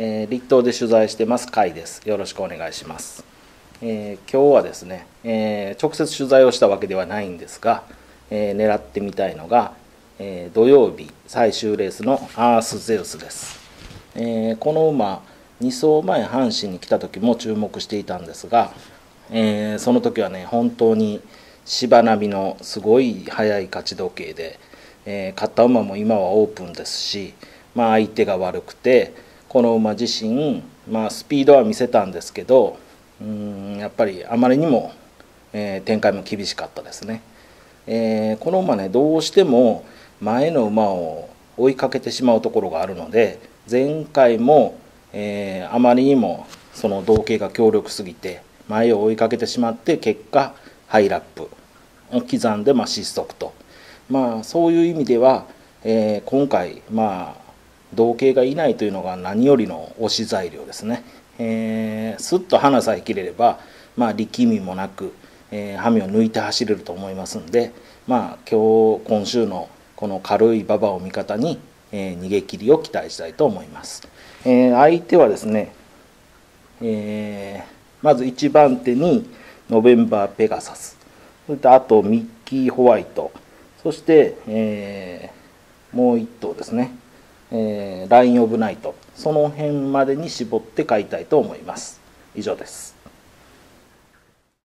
立東で取材してます甲斐です。よろしくお願いします。今日はですね、直接取材をしたわけではないんですが、狙ってみたいのが、土曜日最終レースのアースゼウスです。この馬2走前阪神に来た時も注目していたんですが、その時はね本当に芝並みのすごい速い勝ち時計で、勝った馬も今はオープンですし、まあ、相手が悪くてこの馬自身、まあ、スピードは見せたんですけどやっぱりあまりにも、展開も厳しかったですね。この馬ねどうしても前の馬を追いかけてしまうところがあるので前回も、あまりにもその動径が強力すぎて前を追いかけてしまって結果ハイラップを刻んで、まあ、失速と、まあ、そういう意味では、今回まあ動径がいないというのが何よりの推し材料ですね。すっと花さえ切れれば、まあ、力みもなく、ハミを抜いて走れると思いますんで、まあ、今週のこの軽い馬場を味方に、逃げ切りを期待したいと思います。相手はですね、まず1番手にノベンバーペガサス、それとあとミッキーホワイト、そして、もう1頭ですね、ラインオブナイト、その辺までに絞って買いたいと思います。以上です。